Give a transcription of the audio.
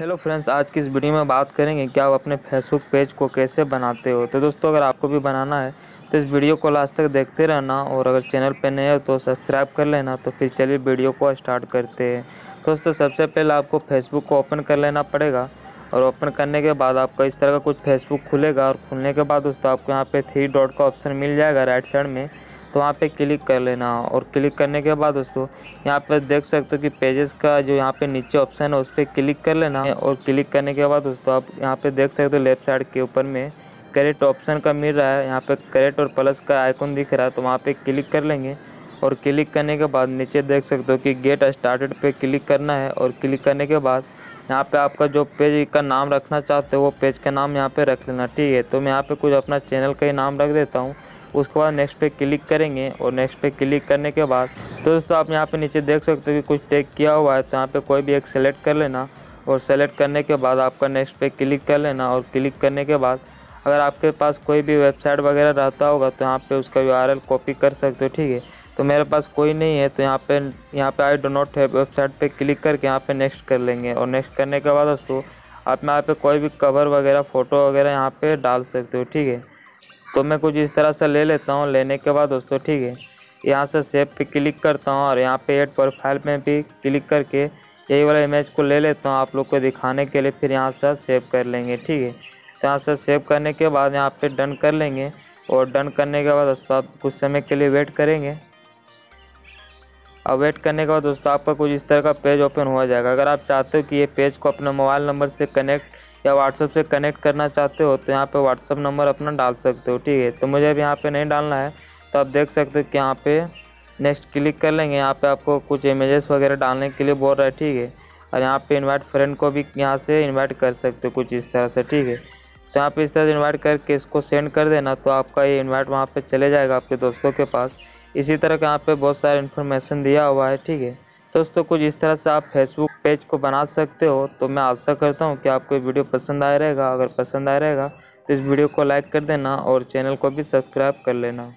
Hello friends, आज की इस वीडियो में बात करेंगे क्या आप अपने फेसबुक पेज को कैसे बनाते हो। तो दोस्तों, अगर आपको भी बनाना है तो इस वीडियो को लास्ट तक देखते रहना और अगर चैनल पर नए हो तो सब्सक्राइब कर लेना। तो फिर चलिए वीडियो को स्टार्ट करते हैं। दोस्तों, सबसे पहले आपको फेसबुक को ओपन कर लेना पड़ेगा और ओपन करने के बाद आपका इस तरह का कुछ फेसबुक खुलेगा और खुलने के बाद दोस्तों आपको यहाँ पर 3 डॉट का ऑप्शन मिल जाएगा राइट साइड में, तो वहाँ पे क्लिक कर लेना। और क्लिक करने के बाद दोस्तों यहाँ पे देख सकते हो कि पेजेस का जो यहाँ पे नीचे ऑप्शन है उस पर क्लिक कर लेना। और क्लिक करने के बाद दोस्तों आप यहाँ पे देख सकते हो लेफ़्ट साइड के ऊपर में करेक्ट ऑप्शन का मिल रहा है, यहाँ पे करेक्ट और प्लस का आइकन दिख रहा है, तो वहाँ पे क्लिक कर लेंगे। और क्लिक करने के बाद नीचे देख सकते हो कि गेट स्टार्टेड पर क्लिक करना है। और क्लिक करने के बाद यहाँ पे आपका जो पेज का नाम रखना चाहते हो वो पेज का नाम यहाँ पर रख लेना, ठीक है। तो मैं यहाँ पर कुछ अपना चैनल का ही नाम रख देता हूँ। उसके बाद नेक्स्ट पे क्लिक करेंगे और नेक्स्ट पे क्लिक करने के बाद तो दोस्तों आप यहाँ पे नीचे देख सकते हो कि कुछ टैग किया हुआ है, तो यहाँ पे कोई भी एक सेलेक्ट कर लेना। और सेलेक्ट करने के बाद आपका नेक्स्ट पे क्लिक कर लेना। और क्लिक करने के बाद अगर आपके पास कोई भी वेबसाइट वगैरह रहता होगा तो यहाँ पर उसका URL कॉपी कर सकते हो, ठीक है। तो मेरे पास कोई नहीं है तो यहाँ पर I do not have website पर क्लिक करके यहाँ पर नेक्स्ट कर लेंगे। और नेक्स्ट करने के बाद दोस्तों आप यहाँ पर कोई भी कवर वगैरह फ़ोटो वगैरह यहाँ पर डाल सकते हो, ठीक है। तो मैं कुछ इस तरह से ले लेता हूँ। लेने के बाद दोस्तों ठीक है, यहाँ से सेव पे क्लिक करता हूँ और यहाँ पे ऐड प्रोफाइल में भी क्लिक करके यही वाला इमेज को ले लेता हूँ आप लोग को दिखाने के लिए। फिर यहाँ से सेव कर लेंगे, ठीक है। तो यहाँ से सेव करने के बाद यहाँ पे डन कर लेंगे। और डन करने के बाद दोस्तों आप कुछ समय के लिए वेट करेंगे। अब वेट करने के बाद दोस्तों आपका कुछ इस तरह का पेज ओपन हो जाएगा। अगर आप चाहते हो कि ये पेज को अपने मोबाइल नंबर से कनेक्ट या व्हाट्सएप से कनेक्ट करना चाहते हो तो यहाँ पे व्हाट्सएप नंबर अपना डाल सकते हो, ठीक है। तो मुझे अब यहाँ पे नहीं डालना है, तो आप देख सकते हो कि यहाँ पे नेक्स्ट क्लिक कर लेंगे। यहाँ पे आपको कुछ इमेजेस वगैरह डालने के लिए बोल रहा है, ठीक है। और यहाँ पे इनवाइट फ्रेंड को भी यहाँ से इन्वाइट कर सकते हो कुछ इस तरह से, ठीक है। तो यहाँ पर इस तरह से इन्वाइट करके इसको सेंड कर देना, तो आपका ये इन्वाइट वहाँ पर चले जाएगा आपके दोस्तों के पास। इसी तरह का यहाँ पर बहुत सारा इन्फॉर्मेशन दिया हुआ है, ठीक है। दोस्तों कुछ इस तरह से आप फेसबुक पेज को बना सकते हो। तो मैं आशा करता हूँ कि आपको ये वीडियो पसंद आया रहेगा। अगर पसंद आया रहेगा तो इस वीडियो को लाइक कर देना और चैनल को भी सब्सक्राइब कर लेना।